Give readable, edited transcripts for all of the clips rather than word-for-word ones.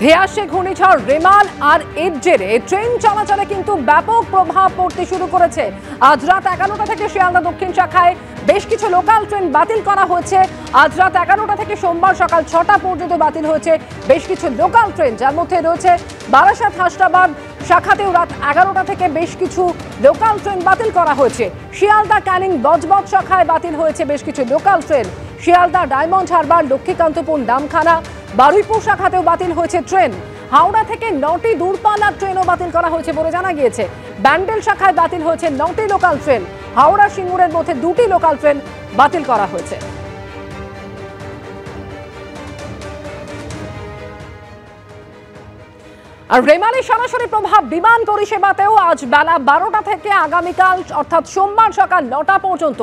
ধেয়ে আসছে ঘূর্ণিঝড় রেমাল, আর এর জেরে ট্রেন চলাচলে কিন্তু ব্যাপক প্রভাব পড়তে শুরু করেছে। আজ রাত ১১টা থেকে শিয়ালদা দক্ষিণ শাখায় বেশ কিছু লোকাল ট্রেন বাতিল করা হয়েছে। আজ রাত ১১টা থেকে সোমবার সকাল ৬টা পর্যন্ত বাতিল হয়েছে বেশ কিছু লোকাল ট্রেন, যার মধ্যে রয়েছে বারাসাত হাসনাবাদ শাখাতেও রাত ১১টা থেকে বেশ কিছু লোকাল ট্রেন বাতিল করা হয়েছে। শিয়ালদা ক্যানিং বজবজ শাখায় বাতিল হয়েছে বেশ কিছু লোকাল ট্রেন। শিয়ালদা ডায়মন্ড হারবার লক্ষ্মীকান্তপুর নামখানা বারুইপুর শাখাতেও বাতিল হয়েছে ট্রেন। হাওড়া থেকে 9টি দূরপাল্লার ট্রেনও বাতিল করা হয়েছে বলে জানা গিয়েছে। ব্যান্ডেল শাখায় বাতিল হয়েছে 9টি লোকাল ট্রেন। হাওড়া সিঙ্গুরের মধ্যে 2টি লোকাল ট্রেন বাতিল করা হয়েছে। আর রেমালের সরাসরি প্রভাব বিমান পরিষেবাতেও। আজ বেলা ১২টা থেকে আগামীকাল অর্থাৎ সোমবার সকাল ৯টা পর্যন্ত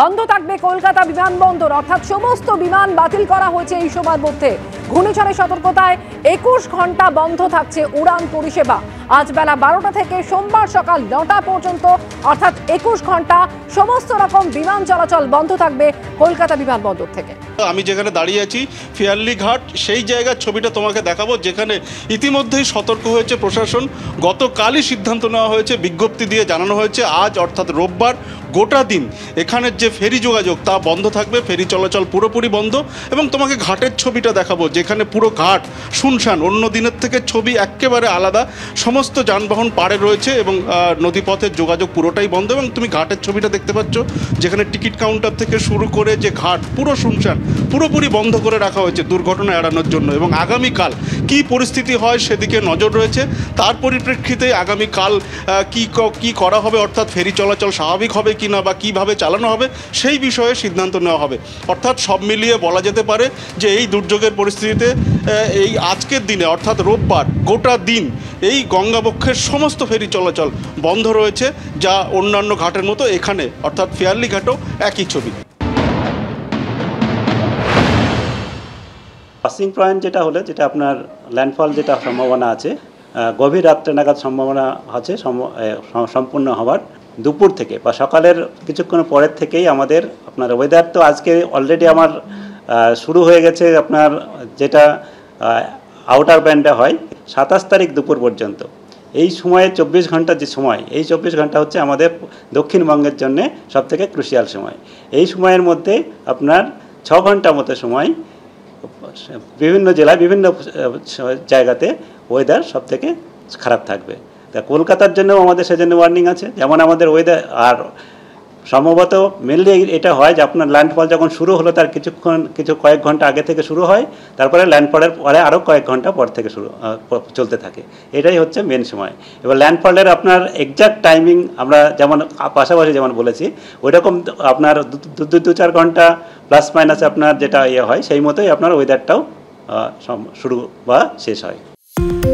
বন্ধ থাকবে কলকাতা বিমানবন্দর, অর্থাৎ সমস্ত বিমান বাতিল করা হয়েছে। এই সময়ের মধ্যে ঘূর্ণিঝড়ের সতর্কতায় ২১ ঘন্টা বন্ধ থাকছে উড়ান পরিষেবা। আজ বেলা ১২টা থেকে সোমবার সকাল ৯টা পর্যন্ত অর্থাৎ ২১ ঘন্টা সমস্ত রকম বিমান চলাচল বন্ধ থাকবে কলকাতা বিমানবন্দর থেকে। আমি যেখানে দাঁড়িয়ে আছি ফিয়ারলি ঘাট, সেই জায়গার ছবিটা তোমাকে দেখাবো, যেখানে ইতিমধ্যেই সতর্ক হয়েছে প্রশাসন। গতকালই সিদ্ধান্ত নেওয়া হয়েছে, বিজ্ঞপ্তি দিয়ে জানানো হয়েছে আজ অর্থাৎ রোববার গোটা দিন এখানের যে ফেরি যোগাযোগ তা বন্ধ থাকবে, ফেরি চলাচল পুরোপুরি বন্ধ। এবং তোমাকে ঘাটের ছবিটা দেখাবো, যেখানে পুরো ঘাট শুনশান, অন্য দিনের থেকে ছবি একেবারে আলাদা। সমস্ত যানবাহন পাড়ে রয়েছে এবং নদীপথের যোগাযোগ পুরোটাই বন্ধ। এবং তুমি ঘাটের ছবিটা দেখতে পাচ্ছ, যেখানে টিকিট কাউন্টার থেকে শুরু করে যে ঘাট পুরো শুনশান, পুরোপুরি বন্ধ করে রাখা হয়েছে দুর্ঘটনা এড়ানোর জন্য। এবং আগামীকাল কী পরিস্থিতি হয় সেদিকে নজর রয়েছে। তার পরিপ্রেক্ষিতে আগামীকাল কী করা হবে, অর্থাৎ ফেরি চলাচল স্বাভাবিক হবে কিনা বা কীভাবে চালানো হবে সেই বিষয়ে সিদ্ধান্ত নেওয়া হবে। অর্থাৎ সব মিলিয়ে বলা যেতে পারে যে এই দুর্যোগের পরিস্থিতিতে এই আজকের দিনে অর্থাৎ রোববার গোটা দিন এই গঙ্গাবক্ষের সমস্ত ফেরি চলাচল বন্ধ রয়েছে, যা অন্যান্য ঘাটের মতো এখানে অর্থাৎ ফিয়ারলি ঘাটও একই ছবি। পাসিং পয়েন্ট যেটা হলে, যেটা আপনার ল্যান্ডফল যেটা সম্ভাবনা আছে, গভীর রাত্রে নাগাদ সম্ভাবনা আছে সম্পূর্ণ হওয়ার। দুপুর থেকে বা সকালের কিছুক্ষণ পরের থেকেই আমাদের আপনার ওয়েদার তো আজকে অলরেডি আমার শুরু হয়ে গেছে, আপনার যেটা আউটার ব্যান্ডে হয় 27 তারিখ দুপুর পর্যন্ত। এই সময়ে 24 ঘন্টা যে সময়, এই 24 ঘন্টা হচ্ছে আমাদের দক্ষিণবঙ্গের জন্যে সবথেকে ক্রুশিয়াল সময়। এই সময়ের মধ্যে আপনার 6 ঘন্টা মতো সময় বিভিন্ন জেলায় বিভিন্ন জায়গাতে ওয়েদার সবথেকে খারাপ থাকবে। তা কলকাতার জন্যও আমাদের সেজন্য ওয়ার্নিং আছে, যেমন আমাদের ওয়েদার আর সম্ভবত মেনলি এটা হয় যে আপনার ল্যান্ডফল যখন শুরু হলো তার কয়েক ঘন্টা আগে থেকে শুরু হয়, তারপরে ল্যান্ডফলের পরে আরও কয়েক ঘন্টা পর থেকে চলতে থাকে। এটাই হচ্ছে মেন সময়। এবার ল্যান্ডফলের আপনার এক্স্যাক্ট টাইমিং আমরা যেমন পাশাপাশি যেমন বলেছি, ওইরকম আপনার 2-4 ঘন্টা প্লাস মাইনাস আপনার যেটা ইয়ে হয় সেই মতোই আপনার ওয়েদারটাও শুরু বা শেষ হয়।